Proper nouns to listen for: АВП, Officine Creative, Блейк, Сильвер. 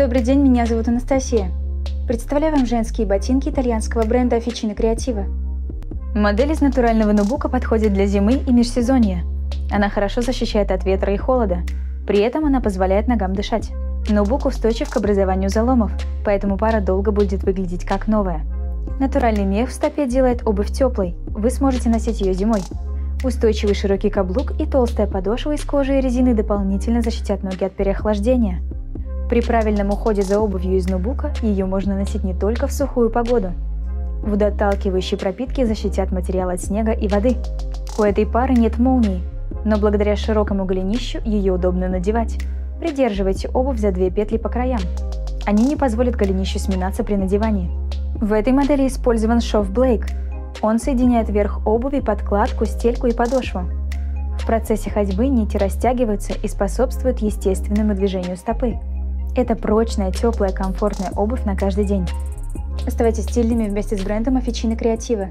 Добрый день, меня зовут Анастасия. Представляю вам женские ботинки итальянского бренда Officine Creative. Модель из натурального нубука подходит для зимы и межсезонья. Она хорошо защищает от ветра и холода. При этом она позволяет ногам дышать. Нубук устойчив к образованию заломов, поэтому пара долго будет выглядеть как новая. Натуральный мех в стопе делает обувь теплой, вы сможете носить ее зимой. Устойчивый широкий каблук и толстая подошва из кожи и резины дополнительно защитят ноги от переохлаждения. При правильном уходе за обувью из нубука ее можно носить не только в сухую погоду. Водоотталкивающие пропитки защитят материал от снега и воды. У этой пары нет молнии, но благодаря широкому голенищу ее удобно надевать. Придерживайте обувь за две петли по краям. Они не позволят голенищу сминаться при надевании. В этой модели использован шов Блейк. Он соединяет верх обуви, подкладку, стельку и подошву. В процессе ходьбы нити растягиваются и способствуют естественному движению стопы. Это прочная, теплая, комфортная обувь на каждый день. Оставайтесь стильными вместе с брендом Officine Creative.